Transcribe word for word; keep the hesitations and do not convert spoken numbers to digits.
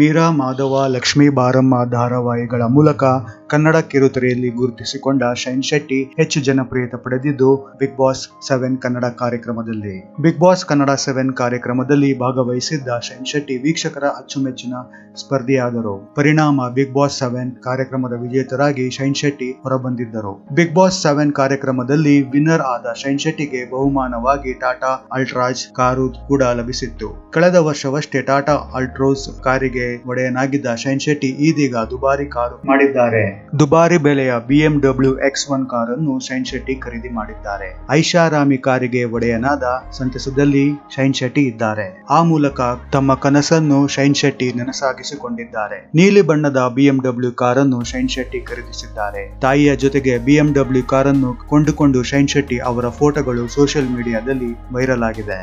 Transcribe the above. ಮೀರಾ ಮಾಧವ ಲಕ್ಷ್ಮೀ ಬಾರಮ್ಮ ಧಾರಾವಾಹಿಗಳ ಮೂಲಕ ಕನ್ನಡ ಕಿರುತೆರೆಯಲ್ಲಿ ಗುರುತಿಸಿಕೊಂಡ ಶೈನ್ ಶೆಟ್ಟಿ ಹೆಚ್ಚು ಜನಪ್ರಿಯತೆ ಪಡೆದಿದ್ದು ಬಿಗ್ ಬಾಸ್ ಸೆವೆನ್ ಕನ್ನಡ ಕಾರ್ಯಕ್ರಮದಲ್ಲಿ. ಬಿಗ್ ಬಾಸ್ ಕನ್ನಡ ಸೆವೆನ್ ಕಾರ್ಯಕ್ರಮದಲ್ಲಿ ಭಾಗವಹಿಸಿದ್ದ ಶೈನ್ ಶೆಟ್ಟಿ ವೀಕ್ಷಕರ ಅಚ್ಚುಮೆಚ್ಚಿನ ಸ್ಪರ್ಧಿಯಾದರು. ಪರಿಣಾಮ ಬಿಗ್ ಬಾಸ್ ಸೆವೆನ್ ಕಾರ್ಯಕ್ರಮದ ವಿಜೇತರಾಗಿ ಶೈನ್ ಶೆಟ್ಟಿ ಹೊರಬಂದಿದ್ದರು. ಬಿಗ್ ಬಾಸ್ ಸೆವೆನ್ ಕಾರ್ಯಕ್ರಮದಲ್ಲಿ ವಿನ್ನರ್ ಆದ ಶೈನ್ ಶೆಟ್ಟಿಗೆ ಬಹುಮಾನವಾಗಿ ಟಾಟಾ ಅಲ್ಟ್ರಾಜ್ ಕಾರು ಕೂಡ ಲಭಿಸಿತ್ತು. ಕಳೆದ ವರ್ಷವಷ್ಟೇ ಟಾಟಾ ಅಲ್ಟ್ರೋಸ್ ಕಾರಿಗೆ ಒಡೆಯನಾಗಿದ್ದ ಶೈನ್ ಶೆಟ್ಟಿ ಇದೀಗ ದುಬಾರಿ ಕಾರು ಮಾಡಿದ್ದಾರೆ. ದುಬಾರಿ ಬೆಲೆಯ B M W X one ಕಾರನ್ನು ಶೈನ್ ಶೆಟ್ಟಿ ಖರೀದಿ ಮಾಡಿದ್ದಾರೆ. ಐಷಾರಾಮಿ ಕಾರಿಗೆ ಒಡೆಯನಾದ ಸಂತಸದಲ್ಲಿ ಶೈನ್ ಶೆಟ್ಟಿ ಇದ್ದಾರೆ. ಆ ಮೂಲಕ ತಮ್ಮ ಕನಸನ್ನು ಶೈನ್ ಶೆಟ್ಟಿ ನನಸಾಗಿಸಿಕೊಂಡಿದ್ದಾರೆ. ನೀಲಿ ಬಣ್ಣದ ಬಿ ಎಂ ಡಬ್ಲ್ಯೂ ಕಾರನ್ನು ಶೈನ್ ಶೆಟ್ಟಿ ಖರೀದಿಸಿದ್ದಾರೆ. ತಾಯಿಯ ಜೊತೆಗೆ ಬಿ ಎಂ ಡಬ್ಲ್ಯೂ ಕಾರನ್ನು ಕೊಂಡುಕೊಂಡು ಶೈನ್ ಶೆಟ್ಟಿ ಅವರ ಫೋಟೋಗಳು ಸೋಷಿಯಲ್ ಮೀಡಿಯಾದಲ್ಲಿ ವೈರಲ್ ಆಗಿದೆ.